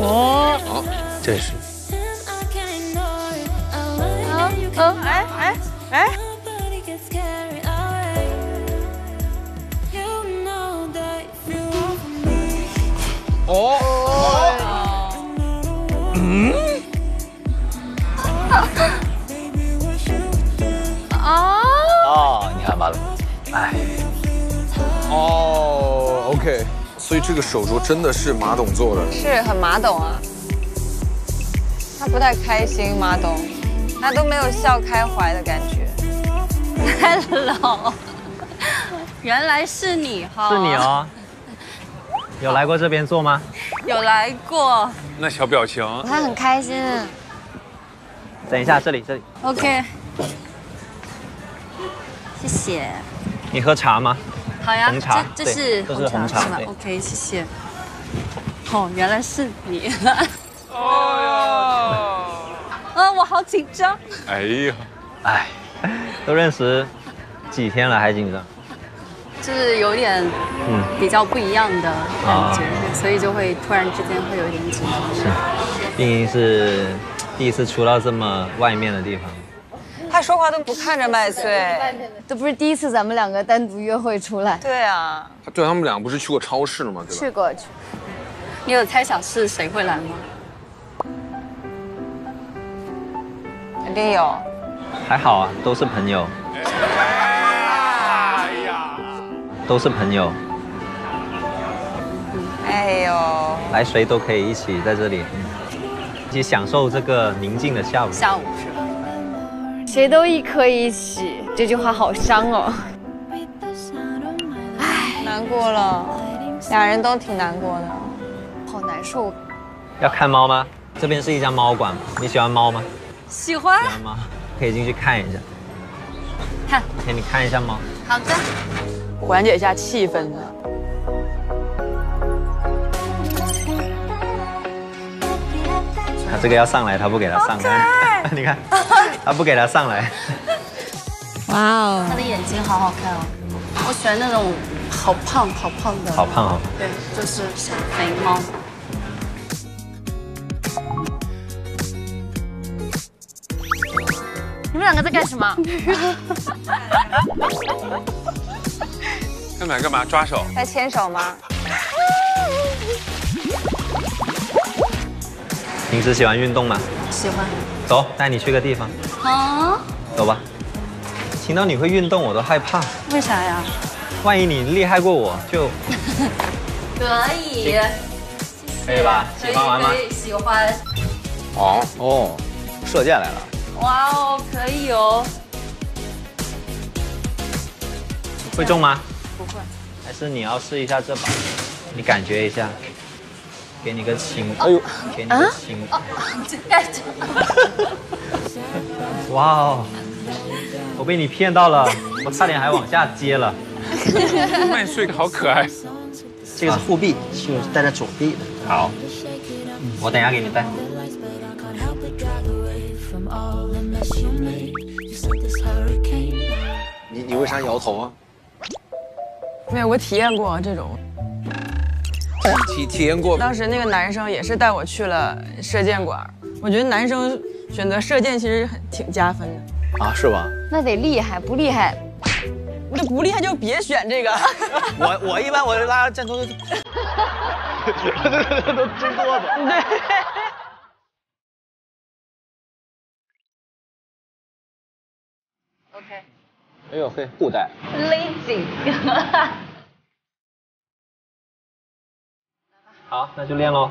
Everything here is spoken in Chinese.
哦，好，这是。哦，哎。哦。嗯。啊。哦，你看完了，哎。哦 ，OK。 所以这个手镯真的是马董做的，是很马董啊。他不太开心，马董，他都没有笑开怀的感觉。Hello， 原来是你哈，是你哦。有来过这边做吗？有来过。那小表情，他很开心。等一下，这里。OK。谢谢。你喝茶吗？ 好呀，这是红茶是吧 ？OK， 谢谢。哦，原来是你。哦哟，我好紧张。哎呀，哎，都认识几天了还紧张？就是有点，比较不一样的感觉，所以就会突然之间会有点紧张。是，毕竟是第一次出到这么外面的地方。 他说话都不看着麦穗，这不是第一次咱们两个单独约会出来。对啊，他们俩不是去过超市了吗？对吧？去过。你有猜想是谁会来吗？肯定有。还好啊，都是朋友。哎呀，都是朋友。哎呦，来谁都可以一起在这里，一起享受这个宁静的下午。下午是吧？ 谁都可以一起，这句话好伤哦。唉，难过了，俩人都挺难过的，好难受。要看猫吗？这边是一家猫馆，你喜欢猫吗？喜欢。喜欢吗？可以进去看一下。看，给你看一下猫。好的。缓解一下气氛。 他这个要上来，他不给他上来。你看，他不给他上来。哇哦，他的眼睛好好看哦。我喜欢那种好胖、好胖的。好胖哦。对，就是小肥猫。你们两个在干什么？干嘛？抓手？在牵手吗？ 平时喜欢运动吗？喜欢。走，带你去个地方。啊？走吧。听到你会运动，我都害怕。为啥呀？万一你厉害过我，就可以。可以吧？喜欢玩吗？喜欢。哦哦，射箭来了。哇哦，可以哦。会中吗？不会。还是你要试一下这把，你感觉一下。 给你个亲，哎呦，给你个亲，哇哦，我被你骗到了，我差点还往下接了。麦穗好可爱，这个是护臂，是戴在左臂的。好，我等一下给你戴。你为啥摇头啊？没有，我体验过这种。 体验过，当时那个男生也是带我去了射箭馆。我觉得男生选择射箭其实挺加分的啊，是吧？那得厉害，不厉害，那不厉害就别选这个。我一般我拉箭头都追多的。对。OK。哎呦嘿，裤带勒紧。好，那就练喽。